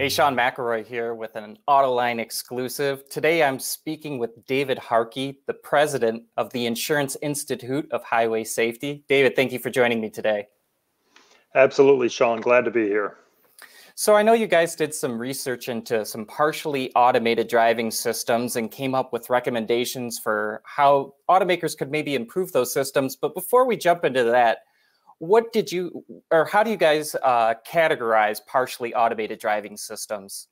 Hey, Sean McElroy here with an Autoline exclusive. Today I'm speaking with David Harkey, the president of the Insurance Institute of Highway Safety. David, thank you for joining me today. Absolutely, Sean. Glad to be here. So I know you guys did some research into some partially automated driving systems and came up with recommendations for how automakers could maybe improve those systems. But before we jump into that, how do you guys categorize partially automated driving systems?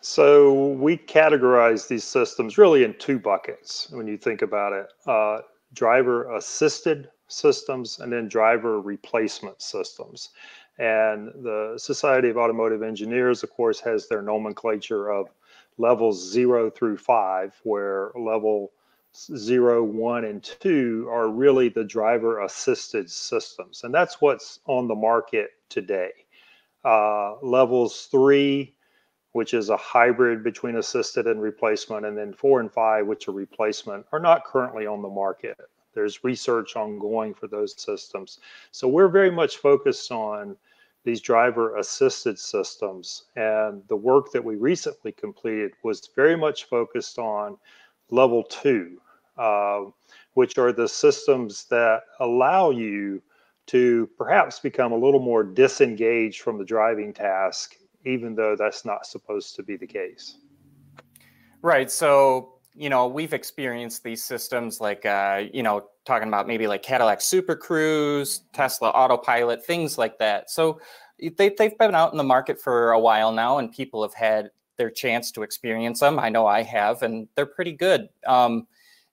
So we categorize these systems really in two buckets when you think about it, driver assisted systems and then driver replacement systems. And the Society of Automotive Engineers, of course, has their nomenclature of levels 0 through 5, where level 0, 1, and 2 are really the driver assisted systems. And that's what's on the market today. Levels 3, which is a hybrid between assisted and replacement, and then 4 and 5, which are replacement, are not currently on the market. There's research ongoing for those systems. So we're very much focused on these driver assisted systems. And the work that we recently completed was very much focused on level 2, which are the systems that allow you to perhaps become a little more disengaged from the driving task, even though that's not supposed to be the case. Right. So, you know, we've experienced these systems like, you know, talking about maybe like Cadillac Super Cruise, Tesla Autopilot, things like that. So they've been out in the market for a while now, and people have had their chance to experience them. I know I have, and they're pretty good.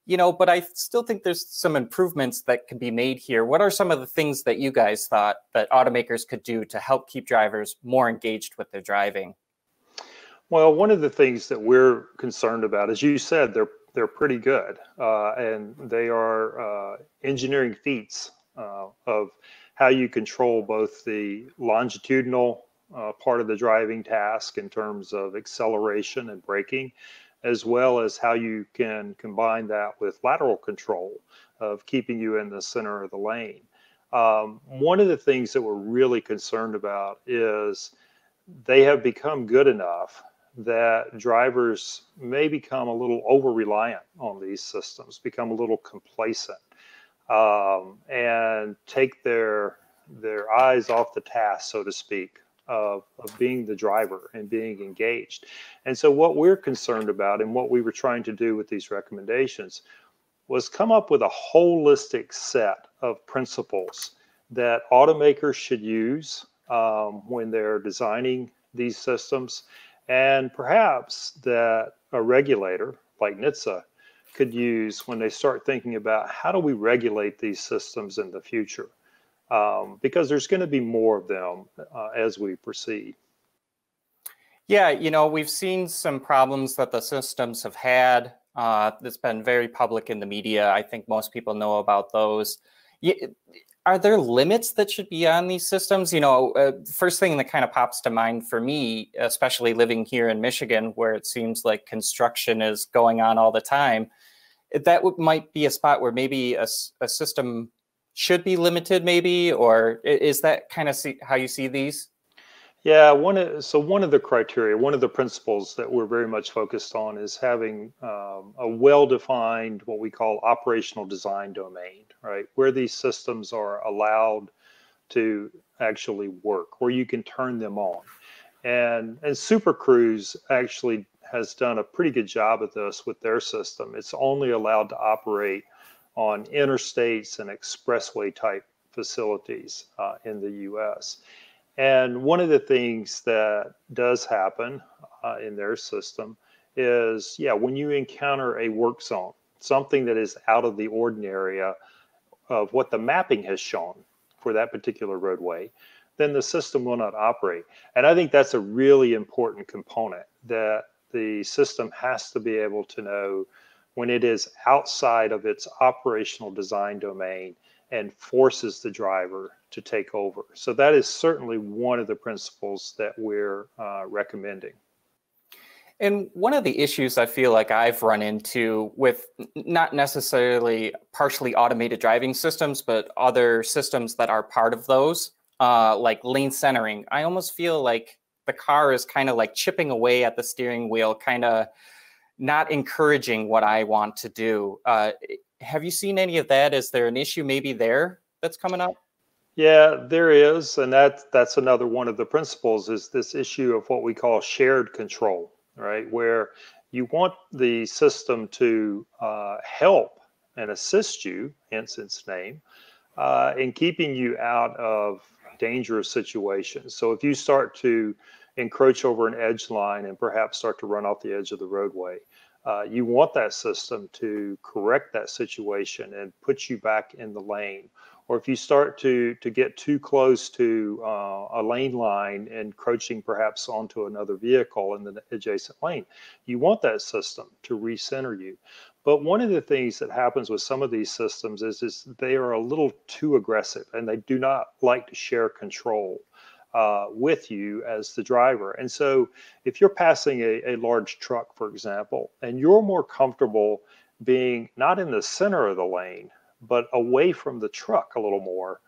You know, but I still think there's some improvements that can be made here. What are some of the things that you guys thought that automakers could do to help keep drivers more engaged with their driving? Well, one of the things that we're concerned about, as you said, they're pretty good, and they are engineering feats of how you control both the longitudinal part of the driving task in terms of acceleration and braking, as well as how you can combine that with lateral control of keeping you in the center of the lane. One of the things that we're really concerned about is they have become good enough that drivers may become a little over-reliant on these systems, become a little complacent, and take their eyes off the task, so to speak, of being the driver and being engaged. And so what we're concerned about and what we were trying to do with these recommendations was come up with a holistic set of principles that automakers should use when they're designing these systems, and perhaps that a regulator like NHTSA could use when they start thinking about how do we regulate these systems in the future. Because there's going to be more of them as we proceed. Yeah, you know, we've seen some problems that the systems have had. That's been very public in the media. I think most people know about those. Are there limits that should be on these systems? You know, first thing that kind of pops to mind for me, especially living here in Michigan, where it seems like construction is going on all the time, that might be a spot where maybe a system should be limited maybe, or is that kind of how you see these? Yeah, one of the criteria, one of the principles that we're very much focused on is having a well-defined, what we call operational design domain, right? Where these systems are allowed to actually work, where you can turn them on. And Super Cruise actually has done a pretty good job of this with their system. It's only allowed to operate on interstates and expressway type facilities in the US. And one of the things that does happen in their system is, yeah, when you encounter a work zone, something that is out of the ordinary of what the mapping has shown for that particular roadway, then the system will not operate. And I think that's a really important component, that the system has to be able to know when it is outside of its operational design domain and forces the driver to take over. So that is certainly one of the principles that we're recommending. And one of the issues I feel like I've run into with not necessarily partially automated driving systems, but other systems that are part of those, like lane centering, I almost feel like the car is kind of like chipping away at the steering wheel, kind of not encouraging what I want to do. Have you seen any of that? Is there an issue maybe there that's coming up? Yeah, there is. And that's another one of the principles is this issue of what we call shared control, right? Where you want the system to help and assist you, hence its name, in keeping you out of dangerous situations. So if you start to encroach over an edge line and perhaps start to run off the edge of the roadway, you want that system to correct that situation and put you back in the lane. Or if you start to get too close to a lane line, encroaching perhaps onto another vehicle in the adjacent lane, you want that system to recenter you. But one of the things that happens with some of these systems is they are a little too aggressive, and they do not like to share control with you as the driver. And so if you're passing a large truck, for example, and you're more comfortable being not in the center of the lane, but away from the truck a little more,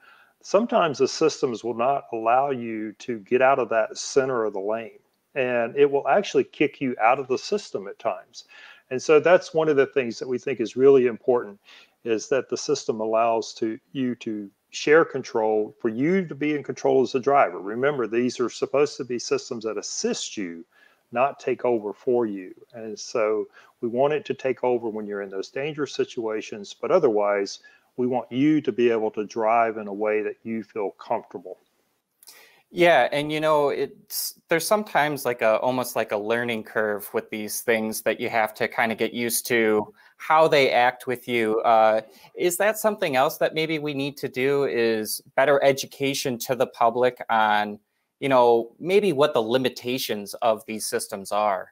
sometimes the systems will not allow you to get out of that center of the lane, and it will actually kick you out of the system at times. And so that's one of the things that we think is really important, is that the system allows you to share control, for you to be in control as a driver. Remember, these are supposed to be systems that assist you, not take over for you. And so we want it to take over when you're in those dangerous situations, but otherwise we want you to be able to drive in a way that you feel comfortable. Yeah. And you know, there's sometimes like almost like a learning curve with these things that you have to kind of get used to how they act with you. Is that something else that maybe we need to do, is better education to the public on, you know, maybe what the limitations of these systems are?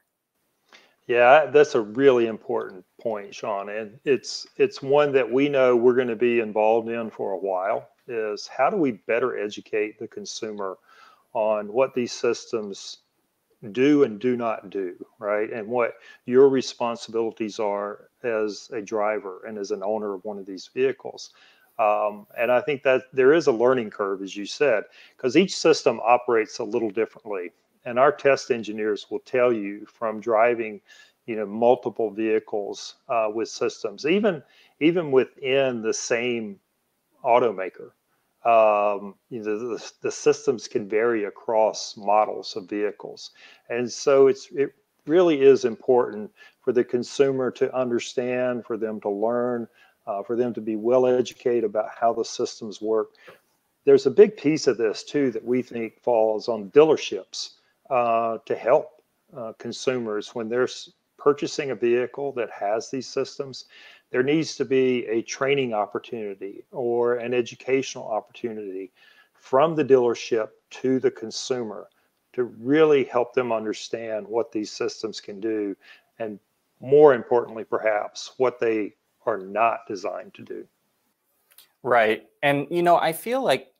Yeah, that's a really important point, Sean. And it's one that we know we're going to be involved in for a while, is how do we better educate the consumer on what these systems do and do not do, right? And what your responsibilities are as a driver and as an owner of one of these vehicles. And I think that there is a learning curve, as you said, because each system operates a little differently. And our test engineers will tell you from driving, you know, multiple vehicles with systems, even within the same automaker, you know, the systems can vary across models of vehicles. And so it really is important for the consumer to understand, for them to learn, for them to be well educated about how the systems work. There's a big piece of this too that we think falls on dealerships to help consumers when they're purchasing a vehicle that has these systems. There needs to be a training opportunity or an educational opportunity from the dealership to the consumer to really help them understand what these systems can do, and more importantly, perhaps what they are not designed to do. Right. And, you know, I feel like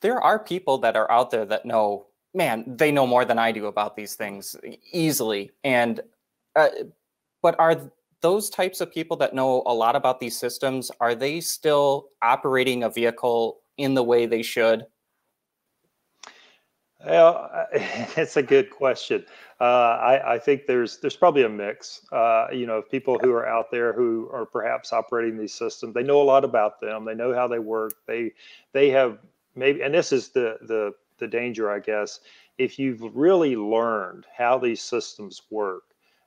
there are people that are out there that know, man, they know more than I do about these things easily. And, but are those types of people that know a lot about these systems, are they still operating a vehicle in the way they should? Well, it's a good question. I think there's probably a mix, you know, of people who are out there who are perhaps operating these systems. They know a lot about them. They know how they work. They have maybe, and this is the danger, I guess, if you've really learned how these systems work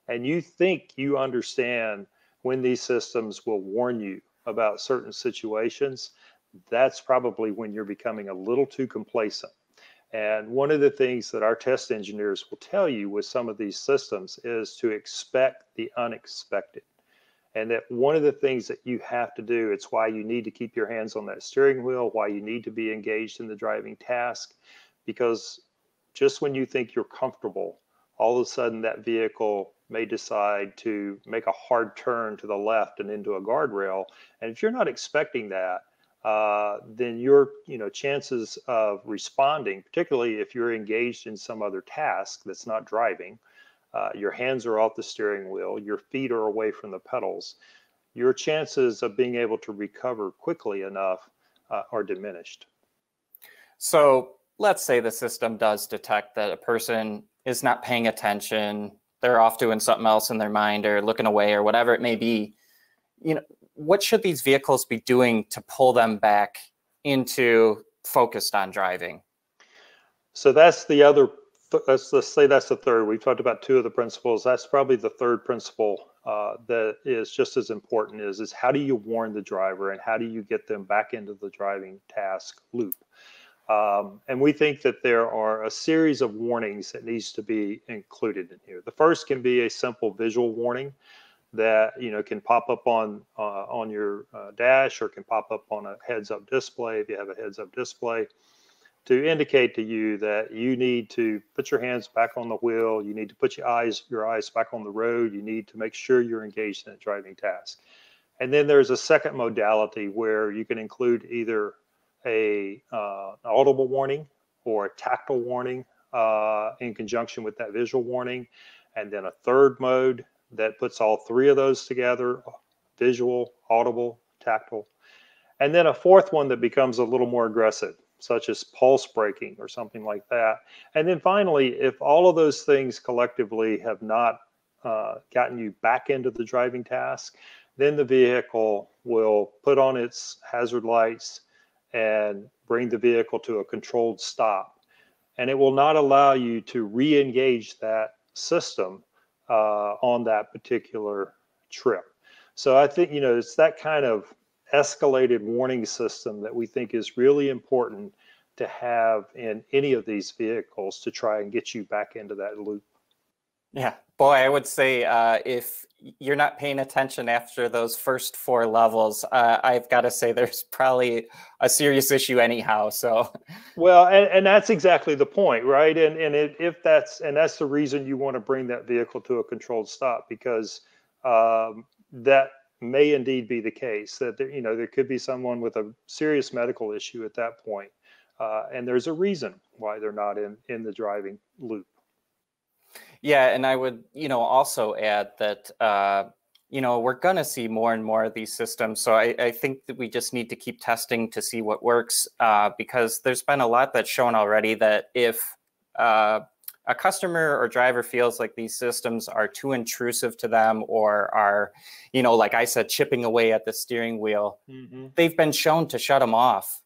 and you think you understand when these systems will warn you about certain situations, that's probably when you're becoming a little too complacent. And one of the things that our test engineers will tell you with some of these systems is to expect the unexpected. And that one of the things that you have to do, it's why you need to keep your hands on that steering wheel, why you need to be engaged in the driving task, because just when you think you're comfortable, all of a sudden that vehicle may decide to make a hard turn to the left and into a guardrail. And if you're not expecting that, then your chances of responding, particularly if you're engaged in some other task that's not driving, your hands are off the steering wheel, your feet are away from the pedals, your chances of being able to recover quickly enough are diminished. So let's say the system does detect that a person is not paying attention, they're off doing something else in their mind or looking away or whatever it may be, you know, what should these vehicles be doing to pull them back into focused on driving? So that's the other, let's say that's the third. We've talked about two of the principles. That's probably the third principle that is just as important is how do you warn the driver and how do you get them back into the driving task loop? And we think that there are a series of warnings that needs to be included in here. The first can be a simple visual warning that, you know, can pop up on your dash or can pop up on a heads-up display if you have a heads-up display to indicate to you that you need to put your hands back on the wheel, you need to put your eyes back on the road, you need to make sure you're engaged in a driving task. And then there's a second modality where you can include either an audible warning or a tactile warning in conjunction with that visual warning, and then a third mode that puts all three of those together: visual, audible, tactile, and then a fourth one that becomes a little more aggressive, such as pulse braking or something like that. And then finally, if all of those things collectively have not gotten you back into the driving task, then the vehicle will put on its hazard lights and bring the vehicle to a controlled stop. And it will not allow you to re-engage that system on that particular trip. So I think, you know, it's that kind of escalated warning system that we think is really important to have in any of these vehicles to try and get you back into that loop. Yeah, boy, I would say if you're not paying attention after those first four levels, I've got to say there's probably a serious issue anyhow. So, well, and that's exactly the point, right? And that's the reason you want to bring that vehicle to a controlled stop, because that may indeed be the case that there, you know, there could be someone with a serious medical issue at that point, and there's a reason why they're not in the driving loop. Yeah, and I would, you know, also add that, you know, we're going to see more and more of these systems. So I think that we just need to keep testing to see what works, because there's been a lot that's shown already that if a customer or driver feels like these systems are too intrusive to them or are, you know, like I said, chipping away at the steering wheel, mm-hmm. they've been shown to shut them off.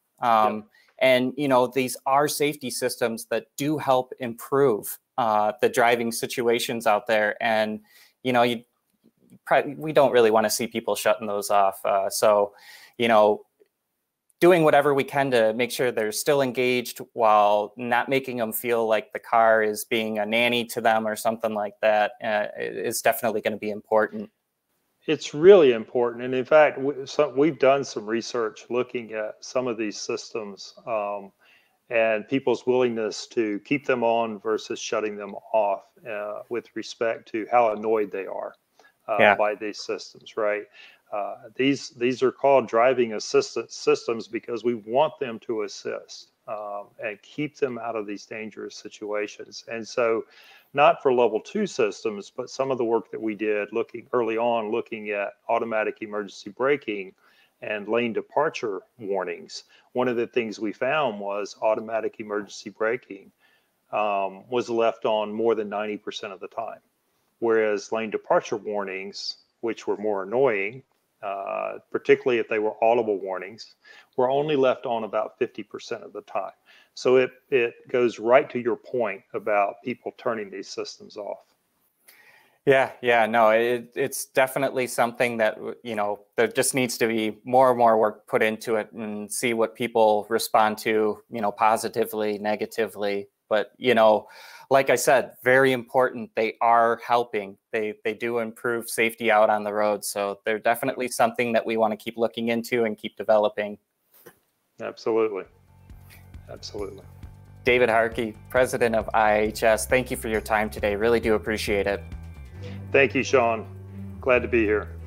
And, you know, these are safety systems that do help improve the driving situations out there. And, you know, we don't really want to see people shutting those off. So, you know, doing whatever we can to make sure they're still engaged while not making them feel like the car is being a nanny to them or something like that is definitely going to be important. It's really important. And in fact, we've done some research looking at some of these systems and people's willingness to keep them on versus shutting them off with respect to how annoyed they are by these systems, right? These are called driving assistance systems because we want them to assist and keep them out of these dangerous situations. And so not for level 2 systems, but some of the work that we did early on looking at automatic emergency braking and lane departure warnings, one of the things we found was automatic emergency braking was left on more than 90% of the time, whereas lane departure warnings, which were more annoying, particularly if they were audible warnings, were only left on about 50% of the time. So it goes right to your point about people turning these systems off. Yeah, no, it's definitely something that, you know, there just needs to be more and more work put into it and see what people respond to, you know, positively, negatively. But, you know, like I said, very important. They are helping. They do improve safety out on the road. So they're definitely something that we want to keep looking into and keep developing. Absolutely. David Harkey, President of IHS, thank you for your time today. Really do appreciate it. Thank you, Sean. Glad to be here.